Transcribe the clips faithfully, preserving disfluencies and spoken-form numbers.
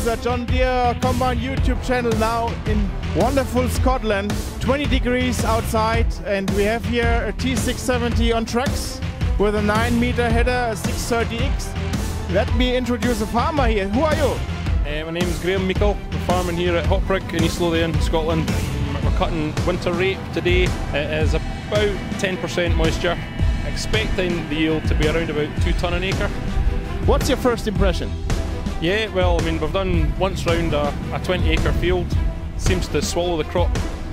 is a John Deere Combine YouTube channel now in wonderful Scotland. twenty degrees outside, and we have here a T six seventy on tracks with a nine meter header, a six thirty X. Let me introduce a farmer here. Who are you? Uh, my name is Graham Meikle. I'm farming here at Hopwick in East Lothian, Scotland. We're cutting winter rape today. It is about ten percent moisture. Expecting the yield to be around about two tonne an acre. What's your first impression? Yeah, well, I mean, we've done once round a, a twenty acre field. Seems to swallow the crop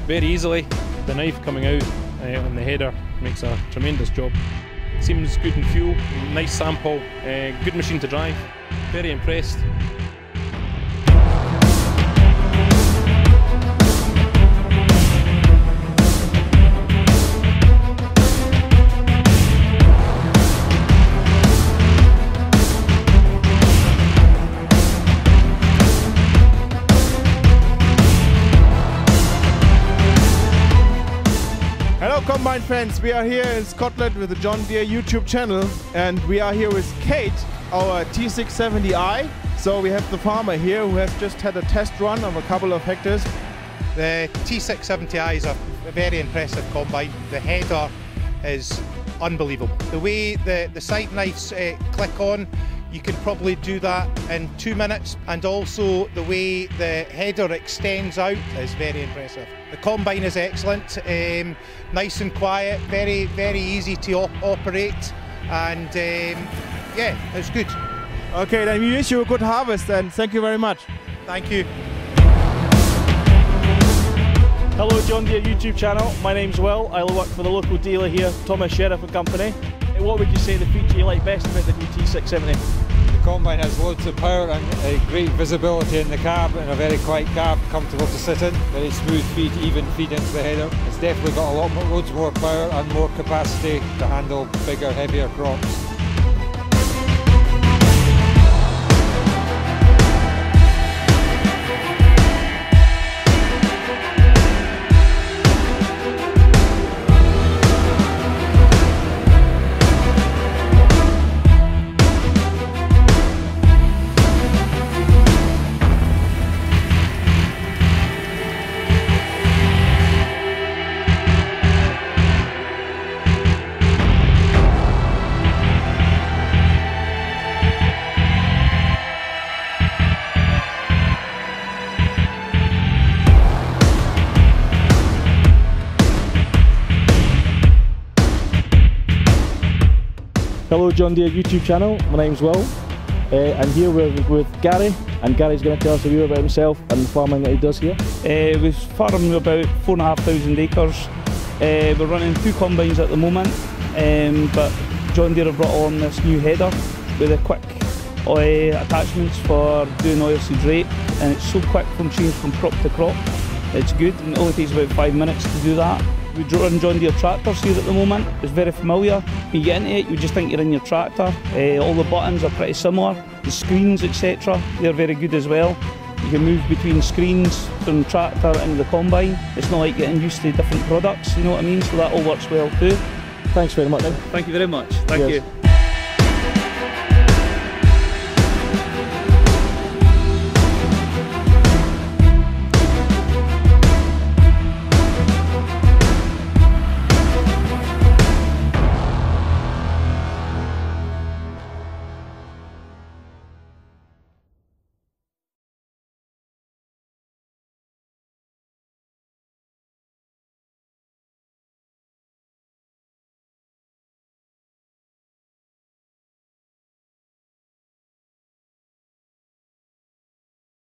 very easily. The knife coming out uh, on the header makes a tremendous job. Seems good in fuel, nice sample, uh, good machine to drive. Very impressed. Combine friends, we are here in Scotland with the John Deere YouTube channel, and we are here with Kate, our T six seventy i. So we have the farmer here who has just had a test run of a couple of hectares. The T six seventy i is a very impressive combine. The header is unbelievable. The way the, the side knives uh, click on, you can probably do that in two minutes, and also the way the header extends out is very impressive. The combine is excellent, um, nice and quiet, very, very easy to op operate, and um, yeah, it's good. Okay, then we wish you a good harvest, and thank you very much. Thank you. Hello John Deere YouTube channel, my name's Will, I work for the local dealer here, Thomas Sheriff and Company. What would you say the feature you like best about the new T six seventy? The combine has loads of power and uh, great visibility in the cab, and a very quiet cab, comfortable to sit in. Very smooth feed, even feed into the header. It's definitely got a lot more, loads more power and more capacity to handle bigger, heavier crops. Hello John Deere YouTube channel, my name's Will. Uh, I'm here with, with Gary, and Gary's going to tell us a bit about himself and the farming that he does here. Uh, we farm about four and a half thousand acres. Uh, we're running two combines at the moment, um, but John Deere have brought on this new header with a quick uh, attachments for doing oilseed rape, and it's so quick from change from crop to crop. It's good, and it only takes about five minutes to do that. We run John Deere tractors here at the moment. It's very familiar. When you get into it, you just think you're in your tractor. Uh, all the buttons are pretty similar. The screens, et cetera, they're very good as well. You can move between screens from the tractor into the combine. It's not like getting used to different products, you know what I mean? So that all works well too. Thanks very much. Thank you very much. Thank yes. you.